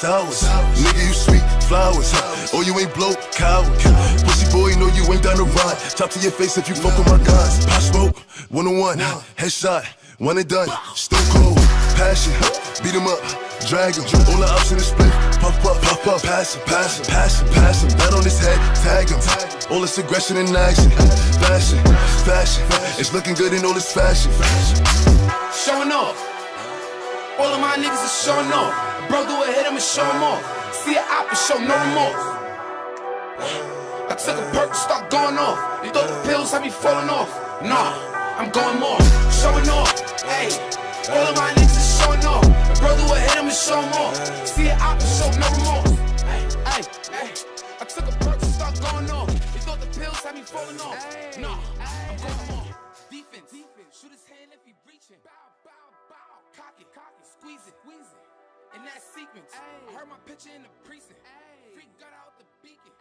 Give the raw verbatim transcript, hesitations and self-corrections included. sours. Nigga, you sweet flowers. Oh, you ain't blow cow. Pussy boy, know you ain't down to ride. Top to your face if you fuck with my guys. Pop Smoke, one oh one, headshot, one and done. Still cold, passion, beat him up, drag him. All the options is split. Puff up, puff up, pass him, pass him, pass him, pass him. Bat on his head, tag him. All this aggression and action. Fashion, fashion, it's looking good in all this fashion. Showing off. All of my niggas is showing off. Bro, go ahead, I'ma show them off. See an op and show no remorse. I took a perk and start going off. You thought the pills had me falling off. Nah, I'm going off, showing off. Hey, all of my niggas is showing off. Bro, go ahead, I'ma show them off. See an op and show no remorse. Hey, hey, hey, I took a perk and start going off. You thought the pills had me falling off. Nah, I'm going off. Defense, defense, shoot his hand if he breaching. Cock it, cock it, squeeze it, wheeze it. In that sequence, I heard my picture in the precinct. Freak got out the beacon.